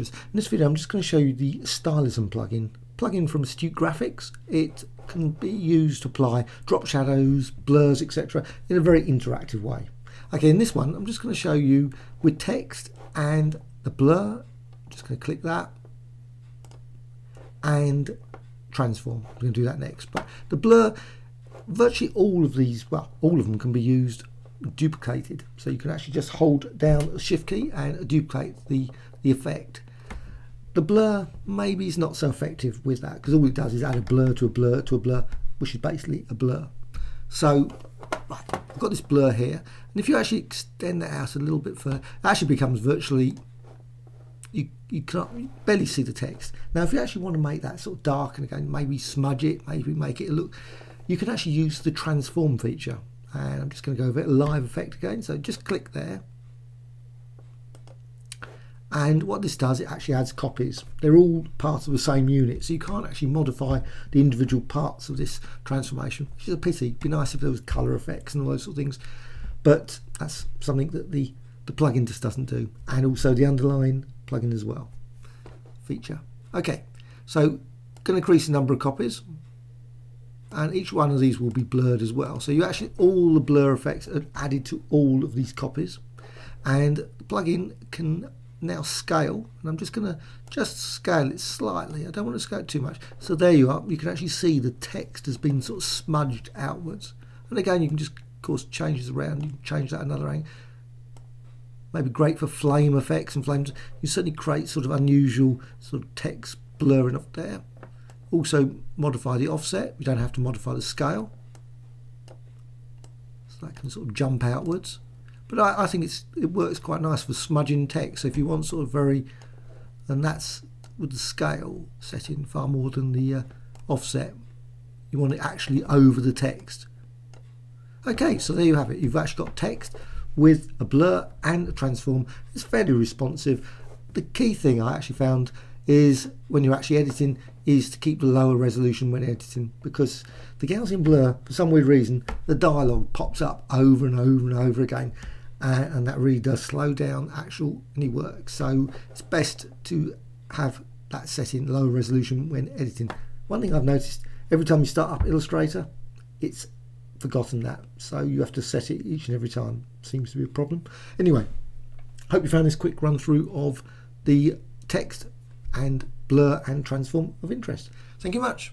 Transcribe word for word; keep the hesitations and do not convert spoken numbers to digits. In this video I'm just going to show you the Stylism plugin. Plugin from Astute Graphics. It can be used to apply drop shadows, blurs, et cetera in a very interactive way. Okay, in this one I'm just going to show you with text and the blur. I'm just going to click that and transform. I'm going to do that next. But the blur, virtually all of these, well, all of them can be used duplicated. So you can actually just hold down the shift key and duplicate the, the effect. The blur maybe is not so effective with that because all it does is add a blur to a blur to a blur, which is basically a blur. So right, I've got this blur here, and if you actually extend that out a little bit further, it actually becomes virtually, you, you can't you barely see the text. Now if you actually want to make that sort of dark and again, maybe smudge it, maybe make it look, you can actually use the transform feature. And I'm just going to go over it, live effect again, so just click there. And what this does, it actually adds copies. They're all part of the same unit, so you can't actually modify the individual parts of this transformation, which is a pity. It'd be nice if there was color effects and all those sort of things, but that's something that the, the plugin just doesn't do, and also the underlying plugin as well, feature. Okay, so going to increase the number of copies, and each one of these will be blurred as well. So you actually, all the blur effects are added to all of these copies, and the plugin can now scale, and I'm just going to just scale it slightly. I don't want to scale it too much. So there you are, you can actually see the text has been sort of smudged outwards, and again you can just of course change this around. You can change that another angle, maybe great for flame effects and flames. You certainly create sort of unusual sort of text blurring up there. Also modify the offset, you don't have to modify the scale, so that can sort of jump outwards. But I, I think it's, it works quite nice for smudging text. So if you want sort of very, and that's with the scale setting far more than the uh, offset. You want it actually over the text. Okay, so there you have it. You've actually got text with a blur and a transform. It's fairly responsive. The key thing I actually found is when you're actually editing is to keep the lower resolution when editing, because the Gaussian blur, for some weird reason, the dialogue pops up over and over and over again. Uh, and that really does slow down actual any work, so it's best to have that set in low resolution when editing. One thing I've noticed, every time you start up Illustrator, it's forgotten that, so you have to set it each and every time. Seems to be a problem. Anyway, hope you found this quick run through of the text and blur and transform of interest. Thank you much.